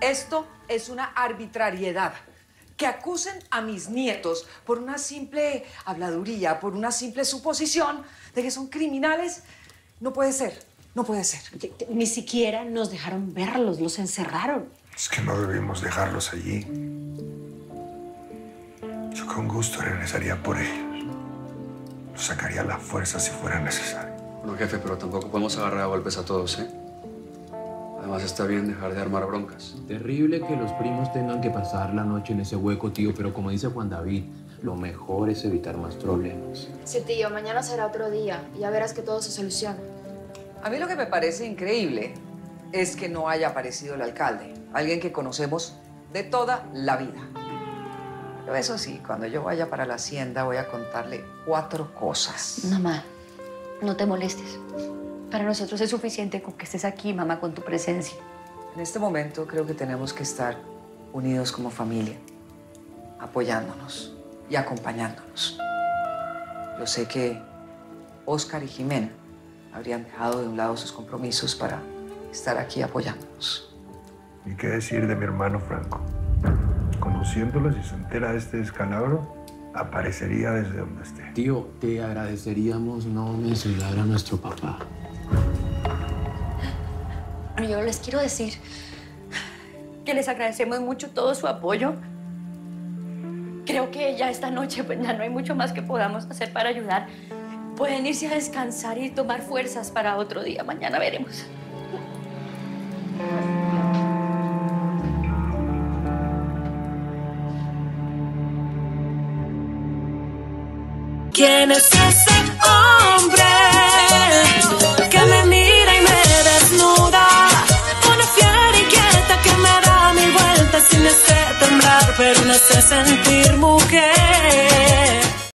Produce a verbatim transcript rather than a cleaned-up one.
Esto es una arbitrariedad. Que acusen a mis nietos por una simple habladuría, por una simple suposición de que son criminales, no puede ser, no puede ser. Ni siquiera nos dejaron verlos, los encerraron. Es que no debimos dejarlos allí. Yo con gusto regresaría por ellos. Los sacaría a la fuerza si fuera necesario. Bueno, jefe, pero tampoco podemos agarrar a golpes a todos, ¿eh? Además, está bien dejar de armar broncas. Terrible que los primos tengan que pasar la noche en ese hueco, tío. Pero como dice Juan David, lo mejor es evitar más problemas. Sí, tío. Mañana será otro día y ya verás que todo se soluciona. A mí lo que me parece increíble es que no haya aparecido el alcalde. Alguien que conocemos de toda la vida. Pero eso sí, cuando yo vaya para la hacienda voy a contarle cuatro cosas. Mamá, no te molestes. Para nosotros es suficiente con que estés aquí, mamá, con tu presencia. En este momento creo que tenemos que estar unidos como familia, apoyándonos y acompañándonos. Yo sé que Óscar y Jimena habrían dejado de un lado sus compromisos para estar aquí apoyándonos. ¿Y qué decir de mi hermano Franco? Conociéndolo, si se entera de este descalabro, aparecería desde donde esté. Tío, te agradeceríamos no mencionar a nuestro papá. Yo les quiero decir que les agradecemos mucho todo su apoyo. Creo que ya esta noche pues, ya no hay mucho más que podamos hacer para ayudar. Pueden irse a descansar y tomar fuerzas para otro día. Mañana veremos. ¿Quién es ese hombre que me mira y me desnuda? Una fiera inquieta que me da mil vueltas y me hace temblar, pero me hace sentir mujer.